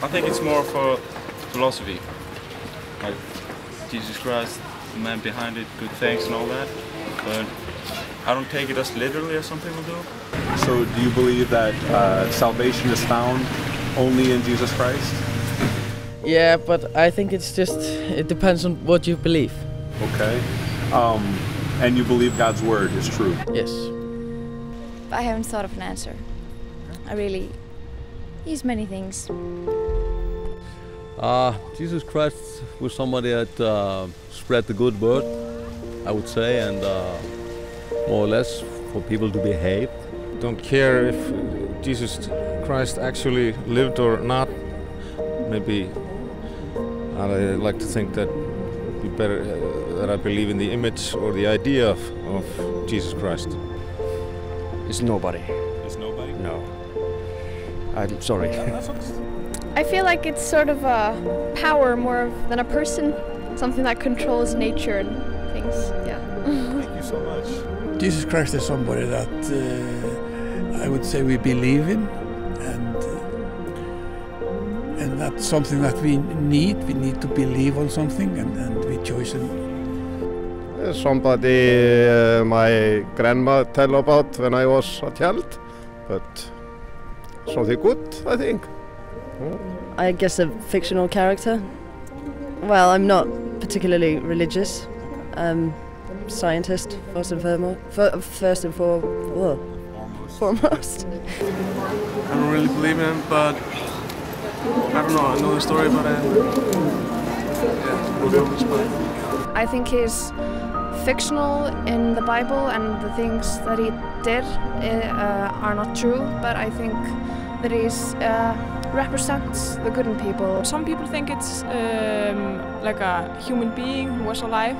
I think it's more for philosophy, like Jesus Christ, the man behind it, good things and all that, but I don't take it as literally as some people do. So do you believe that salvation is found only in Jesus Christ? Yeah, but I think it's just, it depends on what you believe. Okay. And you believe God's word is true? Yes. I haven't thought of an answer. I really use many things. Jesus Christ was somebody that spread the good word, I would say, and more or less for people to behave. Don't care if Jesus Christ actually lived or not. Maybe I like to think that it'd be better that I believe in the image or the idea of Jesus Christ. It's nobody. It's nobody? No. I'm sorry. I feel like it's sort of a power more than a person, something that controls nature and things. Yeah. Thank you so much. Jesus Christ is somebody that I would say we believe in, and that's something that we need. We need to believe on something, and we choose it. Somebody my grandma tell about when I was a child, but something good, I think. I guess a fictional character. Well, I'm not particularly religious. Scientist, first and foremost. I don't really believe in him, but I don't know. I know the story, but I think he's fictional in the Bible, and the things that he did are not true. But I think that he's represents the good in people. Some people think it's like a human being who was alive,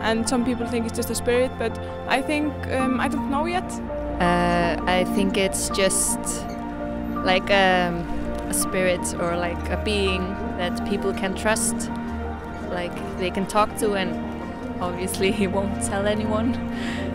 and some people think it's just a spirit, but I think, I don't know yet. I think it's just like a spirit or like a being that people can trust, like they can talk to, and obviously he won't tell anyone.